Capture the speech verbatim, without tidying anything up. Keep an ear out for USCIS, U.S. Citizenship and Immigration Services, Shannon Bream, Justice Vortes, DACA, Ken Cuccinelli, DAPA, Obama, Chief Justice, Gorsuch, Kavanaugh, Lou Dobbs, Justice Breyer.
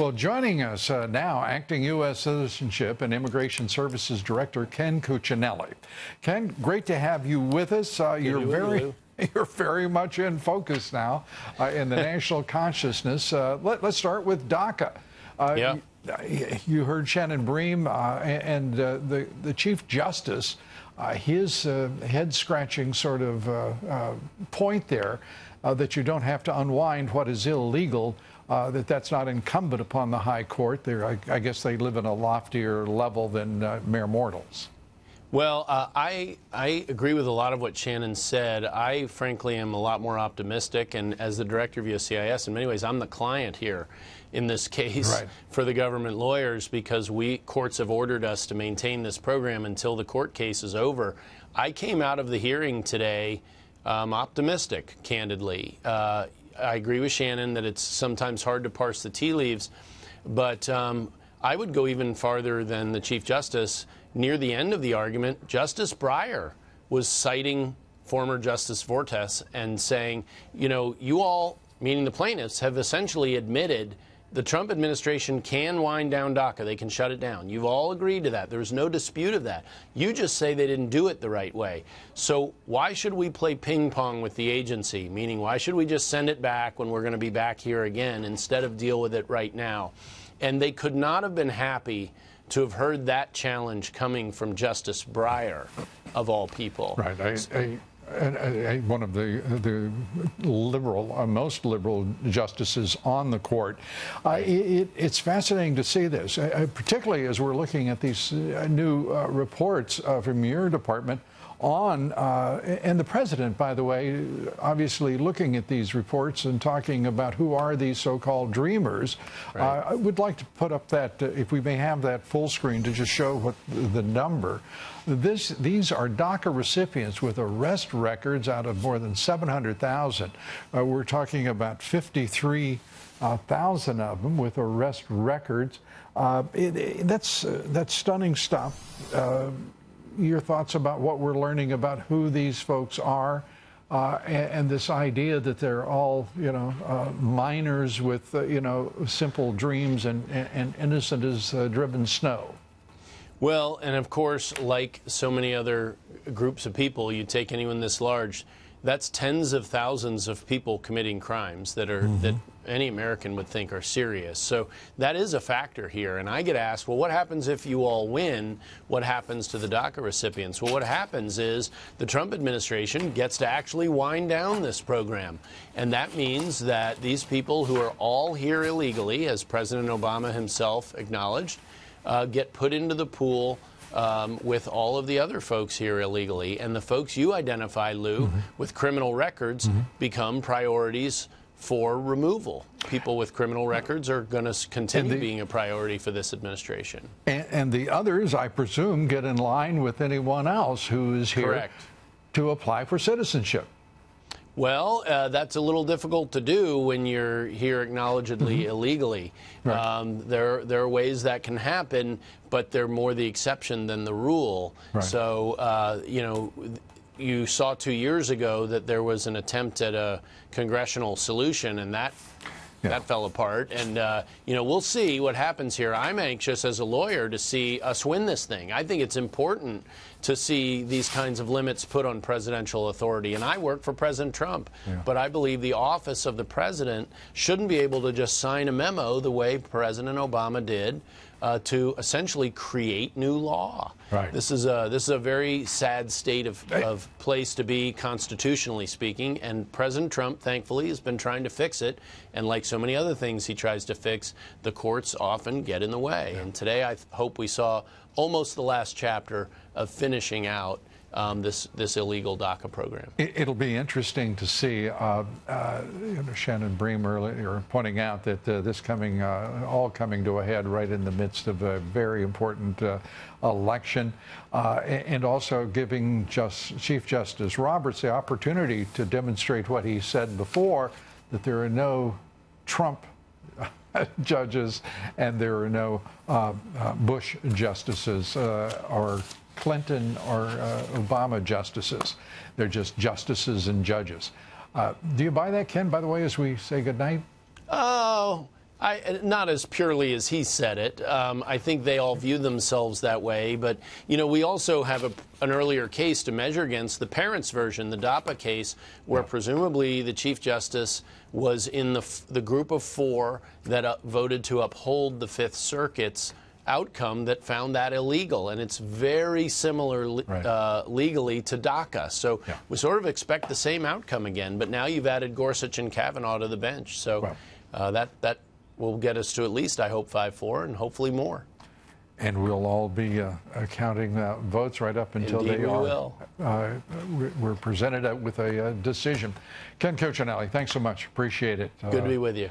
Well, joining us uh, now, acting U S Citizenship and Immigration Services Director Ken Cuccinelli. Ken, great to have you with us. Uh, you're very, you're very much in focus now uh, in the national consciousness. Uh, let, let's start with DACA. Uh, yeah. You heard Shannon Bream uh, and uh, the, the Chief Justice, uh, his uh, head-scratching sort of uh, uh, point there uh, that you don't have to unwind what is illegal, uh, that that's not incumbent upon the high court. They're, I, I guess they live in a loftier level than uh, mere mortals. Well, uh, I, I agree with a lot of what Shannon said. I, frankly, am a lot more optimistic, and as the director of U S C I S, in many ways, I'm the client here in this case right. for the government lawyers, because we courts have ordered us to maintain this program until the court case is over. I came out of the hearing today um, optimistic, candidly. Uh, I agree with Shannon that it's sometimes hard to parse the tea leaves, but um, I would go even farther than the Chief Justice. Near the end of the argument, Justice Breyer was citing former Justice Vortes and saying, you know, you all, meaning the plaintiffs, have essentially admitted the Trump administration can wind down DACA. They can shut it down. You've all agreed to that. There's no dispute of that. You just say they didn't do it the right way. So why should we play ping pong with the agency? Meaning, why should we just send it back when we're going to be back here again instead of deal with it right now? And they could not have been happy to have heard that challenge coming from Justice Breyer, of all people. Right. I, I, I, I, one of the the liberal, uh, most liberal justices on the court. Uh, it, it's fascinating to see this, uh, particularly as we're looking at these uh, new uh, reports uh, from your department on, uh, and the president, by the way, obviously looking at these reports and talking about who are these so-called dreamers. Right. Uh, I would like to put up that, uh, if we may have that full screen, to just show what the number. This, these are DACA recipients with arrest records out of more than seven hundred thousand. Uh, we're talking about fifty-three thousand of them with arrest records. Uh, it, it, that's, uh, that's stunning stuff. Uh, Your thoughts about what we're learning about who these folks are, uh, and, and this idea that they're all, you know, uh, minors with, uh, you know, simple dreams and, and innocent as uh, driven snow. Well, and of course, like so many other groups of people, you take anyone this large, that's tens of thousands of people committing crimes that are mm-hmm. that any American would think are serious. So that is a factor here. And I get asked, well, what happens if you all win? What happens to the DACA recipients? Well, what happens is the Trump administration gets to actually wind down this program. And that means that these people who are all here illegally, as President Obama himself acknowledged, uh, get put into the pool Um, with all of the other folks here illegally. And the folks you identify, Lou, mm-hmm. with criminal records mm-hmm. become priorities for removal. People with criminal records are going to continue the, being a priority for this administration. And, and the others, I presume, get in line with anyone else who is here Correct. To apply for citizenship. Well, uh, that's a little difficult to do when you're here acknowledgedly mm-hmm. illegally. Right. Um, there, there are ways that can happen, but they're more the exception than the rule. Right. So, uh, you know, you saw two years ago that there was an attempt at a congressional solution, and that yeah. that fell apart. And, uh, you know, we'll see what happens here. I'm anxious as a lawyer to see us win this thing. I think it's important to see these kinds of limits put on presidential authority. And I work for President Trump, yeah. but I believe the office of the president shouldn't be able to just sign a memo the way President Obama did uh, to essentially create new law. Right. This is a, this is a very sad state of, hey. of place to be, constitutionally speaking, and President Trump, thankfully, has been trying to fix it. And like so many other things he tries to fix, the courts often get in the way. Yeah. And today I hope we saw almost the last chapter of finishing out um, this this illegal DACA program. It, it'll be interesting to see. Uh, uh, you know, Shannon Bream earlier pointing out that uh, this coming uh, all coming to a head right in the midst of a very important uh, election, uh, and also giving just, Chief Justice Roberts the opportunity to demonstrate what he said before, that there are no Trump judges and there are no uh, uh, Bush justices uh, or Clinton or uh, Obama justices. They're just justices and judges. Uh, do you buy that, Ken, by the way, as we say goodnight? Oh, I, not as purely as he said it. Um, I think they all view themselves that way. But, you know, we also have a, an earlier case to measure against, the parents' version, the DAPA case, where presumably the Chief Justice was in the, f the group of four that uh, voted to uphold the Fifth Circuit's outcome that found that illegal, and it's very similar le right. uh, legally to DACA. So yeah. we sort of expect the same outcome again, but now you've added Gorsuch and Kavanaugh to the bench. So wow. uh, that that will get us to at least, I hope, five four, and hopefully more. And we'll all be uh, counting uh, votes right up until Indeed they we are will. Uh, we're presented with a uh, decision. Ken Cuccinelli, thanks so much. Appreciate it. Good uh, to be with you.